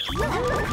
Whoa!